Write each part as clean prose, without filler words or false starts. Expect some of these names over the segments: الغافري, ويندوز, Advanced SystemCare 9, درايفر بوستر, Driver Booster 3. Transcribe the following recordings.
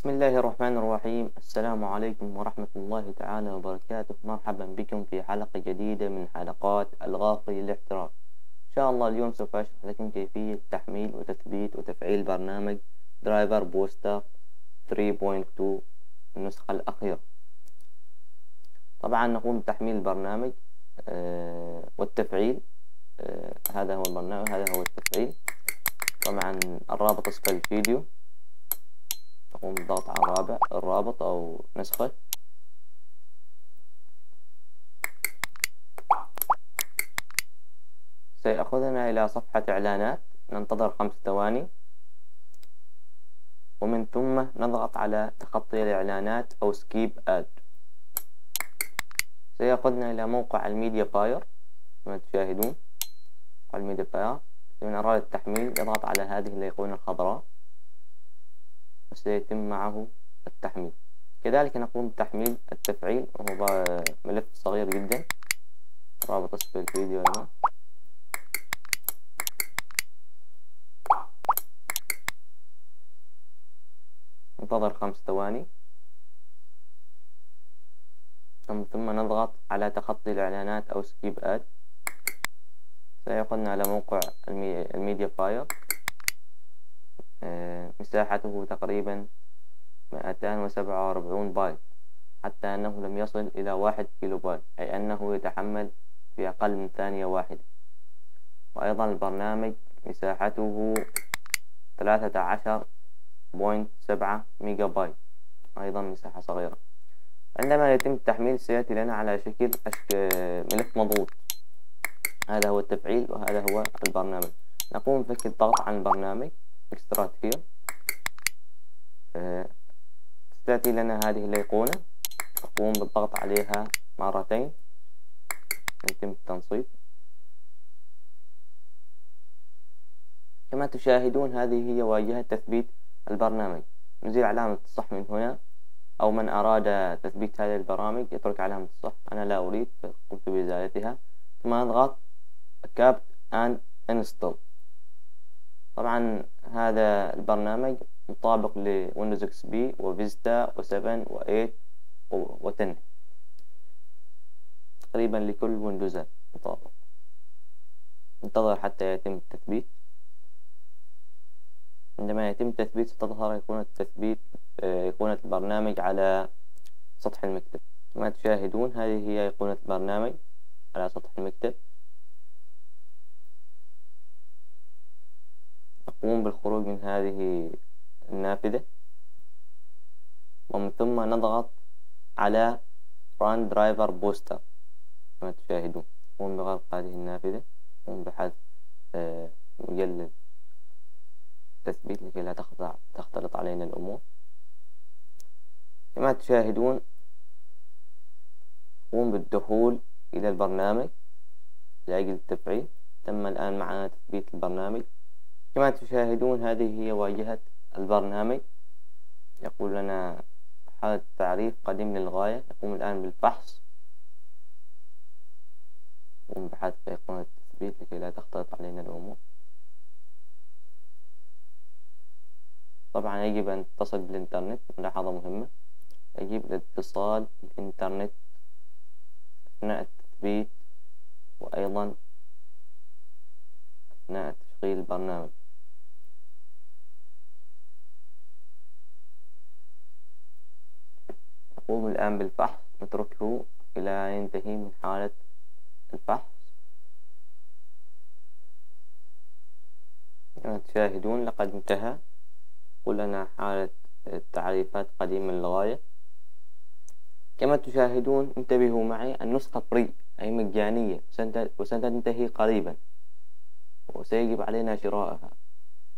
بسم الله الرحمن الرحيم. السلام عليكم ورحمة الله تعالى وبركاته. مرحبا بكم في حلقة جديدة من حلقات الغافل الاحتراق. إن شاء الله اليوم سوف أشرح لكم كيفية تحميل وتثبيت وتفعيل برنامج درايفر بوستر 3.2 النسخة الأخيرة. طبعا نقوم بتحميل البرنامج والتفعيل. هذا هو البرنامج، هذا هو التفعيل. طبعا الرابط أسفل الفيديو، تقوم بالضغط على الرابط أو نسخه. سيأخذنا إلى صفحة إعلانات، ننتظر 5 ثواني ومن ثم نضغط على تخطي الإعلانات أو سكيب آد. سيأخذنا إلى موقع الميديا باير كما تشاهدون. الميديا باير من أراد التحميل يضغط على هذه الأيقونة الخضراء وسيتم معه التحميل. كذلك نقوم بتحميل التفعيل وهو ملف صغير جدا، رابط أسفل الفيديو هنا. انتظر 5 ثواني ثم نضغط على تخطي الإعلانات أو سكيب آد. سيأخذنا على موقع الميديا فاير، مساحته تقريبا 247 بايت، حتى أنه لم يصل إلى 1 كيلو بايت، أي أنه يتحمل في أقل من ثانية واحدة. وأيضا البرنامج مساحته 13.7 ميجا بايت، أيضا مساحة صغيرة. عندما يتم التحميل سيأتي لنا على شكل ملف مضغوط. هذا هو التفعيل وهذا هو البرنامج. نقوم بفك الضغط عن البرنامج اكسترات هير. تأتي لنا هذه الأيقونة، نقوم بالضغط عليها مرتين، يتم التنصيب كما تشاهدون. هذه هي واجهة تثبيت البرنامج. نزيل علامة الصح من هنا، أو من أراد تثبيت هذه البرامج يترك علامة الصح. أنا لا أريد، قمت بإزالتها. ثم نضغط كابت أند انستل. طبعا هذا البرنامج مطابق لويندوز اكس بي وفيستا و7 و8 و10، تقريبا لكل ويندوزات مطابق. انتظر حتى يتم التثبيت. عندما يتم التثبيت ستظهر أيقونة التثبيت، أيقونة البرنامج على سطح المكتب كما تشاهدون. هذه هي أيقونة البرنامج على سطح المكتب. نقوم بالخروج من هذه النافذة ومن ثم نضغط على ران درايفر بوستر كما تشاهدون. نقوم بغلق هذه النافذة، نقوم بحذف مجلد تثبيت لكي لا تختلط علينا الأمور كما تشاهدون. نقوم بالدخول إلى البرنامج لأجل التفعيل. تم الآن معنا تثبيت البرنامج كما تشاهدون. هذه هي واجهة البرنامج. يقول لنا حالة التعريف قديم للغاية. نقوم الآن بالفحص، نقوم بحذف أيقونة التثبيت لكي لا تختلط علينا الأمور. طبعا يجب أن تتصل بالإنترنت. ملاحظة مهمة، يجب الاتصال بالإنترنت أثناء التثبيت وأيضا أثناء تشغيل البرنامج. نقوم الآن بالفحص، نتركه إلى أن ينتهي من حالة الفحص. كما تشاهدون لقد انتهى. قلنا حالة التعريفات قديمة للغاية كما تشاهدون. انتبهوا معي، النسخة فري أي مجانية وستنتهي قريبا وسيجب علينا شراءها،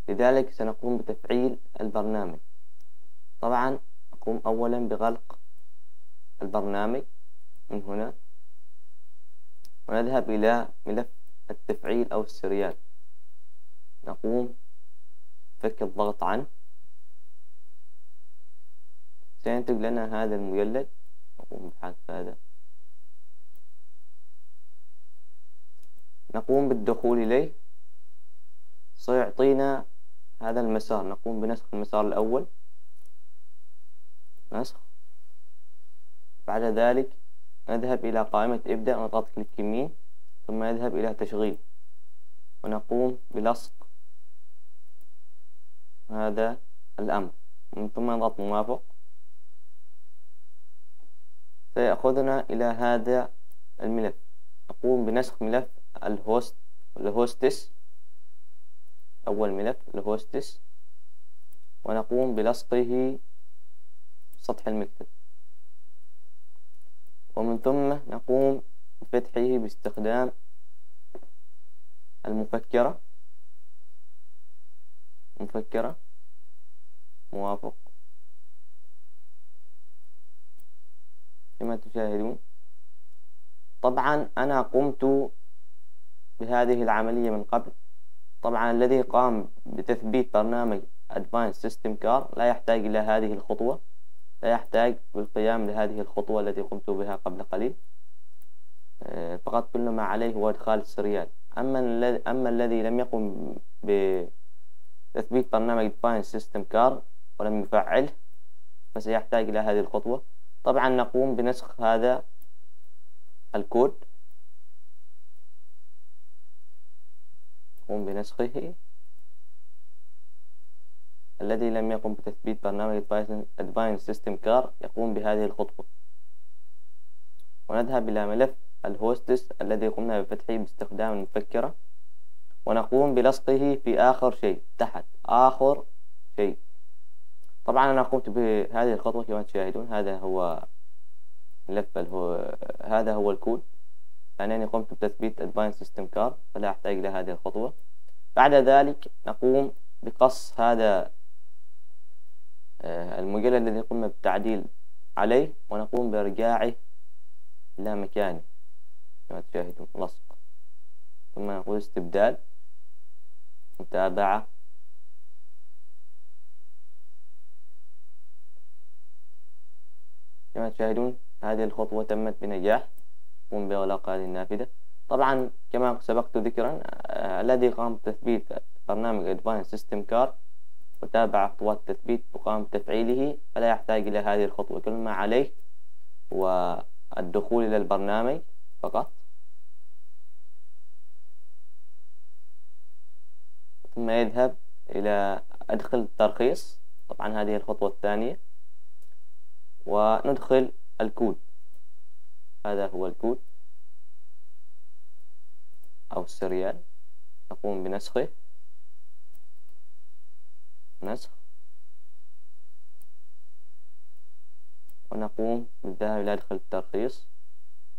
لذلك سنقوم بتفعيل البرنامج. طبعا نقوم أولا بغلق البرنامج من هنا ونذهب إلى ملف التفعيل أو السيريال. نقوم فك الضغط عنه، سينتج لنا هذا المجلد. نقوم بحذف هذا، نقوم بالدخول إليه. سيعطينا هذا المسار، نقوم بنسخ المسار الأول نسخ. بعد ذلك نذهب إلى قائمة إبدأ ونضغط كليك يمين، ثم نذهب إلى تشغيل ونقوم بلصق هذا الأمر، ثم نضغط موافق. سيأخذنا إلى هذا الملف. نقوم بنسخ ملف الهوست الهوستس، أول ملف الهوستس، ونقوم بلصقه سطح المكتب، ومن ثم نقوم بفتحه باستخدام المفكرة، مفكرة موافق كما تشاهدون. طبعا أنا قمت بهذه العملية من قبل. طبعا الذي قام بتثبيت برنامج Advanced SystemCare لا يحتاج إلى هذه الخطوة، لا يحتاج بالقيام لهذه الخطوة التي قمت بها قبل قليل، فقط كل ما عليه هو إدخال السريال. أما الذي لم يقم بتثبيت برنامج Advanced SystemCare ولم يفعله فسيحتاج إلى هذه الخطوة. طبعا نقوم بنسخ هذا الكود، نقوم بنسخه الذي لم يقم بتثبيت برنامج Advanced SystemCare يقوم بهذه الخطوة، ونذهب إلى ملف الهوستس الذي قمنا بفتحه باستخدام المفكرة، ونقوم بلصقه في آخر شيء تحت آخر شيء. طبعا أنا قمت بهذه الخطوة كما تشاهدون. هذا هو الكود، لأنني قمت بتثبيت Advanced SystemCare فلا أحتاج إلى هذه الخطوة. بعد ذلك نقوم بقص هذا المجلد الذي قمنا بالتعديل عليه، ونقوم بإرجاعه إلى مكانه كما تشاهدون، لصق، ثم نقول استبدال، متابعة، كما تشاهدون. هذه الخطوة تمت بنجاح. قم بإغلاق هذه النافذة. طبعا كما سبقت ذكرا، الذي قام بتثبيت برنامج Advanced SystemCare وتابع خطوات التثبيت وقام بتفعيله فلا يحتاج إلى هذه الخطوة، كل ما عليه والدخول إلى البرنامج فقط، ثم يذهب إلى أدخل الترخيص، طبعا هذه الخطوة الثانية، وندخل الكود. هذا هو الكود أو السريال، نقوم بنسخه، نسخ، ونقوم بالذهاب إلى أدخل الترخيص،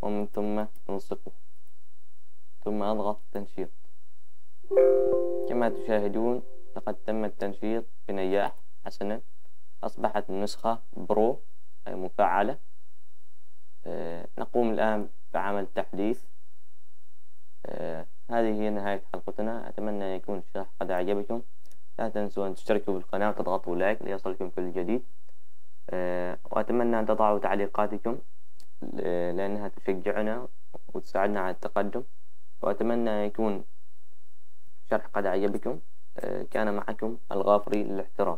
ومن ثم نلصقه، ثم نضغط تنشيط. كما تشاهدون لقد تم التنشيط بنجاح. حسنا، أصبحت النسخة برو أي مفعلة. نقوم الآن بعمل تحديث. هذه هي نهاية حلقتنا. أتمنى أن يكون الشرح قد أعجبكم. لا تنسوا أن تشتركوا بالقناة وتضغطوا لايك ليصلكم كل جديد، وأتمنى أن تضعوا تعليقاتكم لأنها تشجعنا وتساعدنا على التقدم، وأتمنى أن يكون الشرح قد أعجبكم. كان معكم الغافري للاحترام.